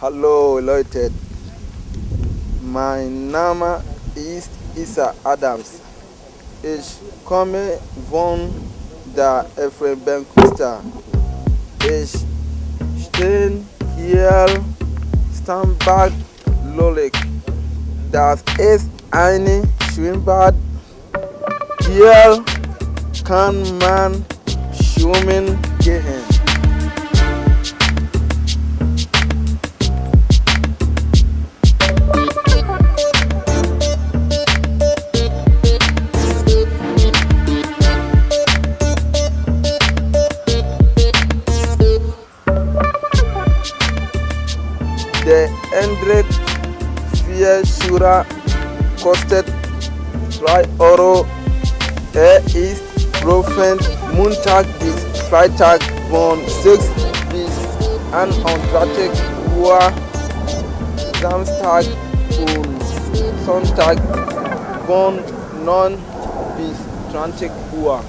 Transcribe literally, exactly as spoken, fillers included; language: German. Hallo Leute, mein Name ist Isa Adams. Ich komme von der Ephraim Benkoster. Ich stehe hier Strandbad Düsseldorf-Lörick. Das ist eine Schwimmbad. Hier kann man schwimmen gehen. De andere vier Schura kostet drei Euro. Er ist profend Montag bis Freitag von sechs bis einunddreißig Uhr, Samstag und Sonntag von neun bis zwanzig Uhr.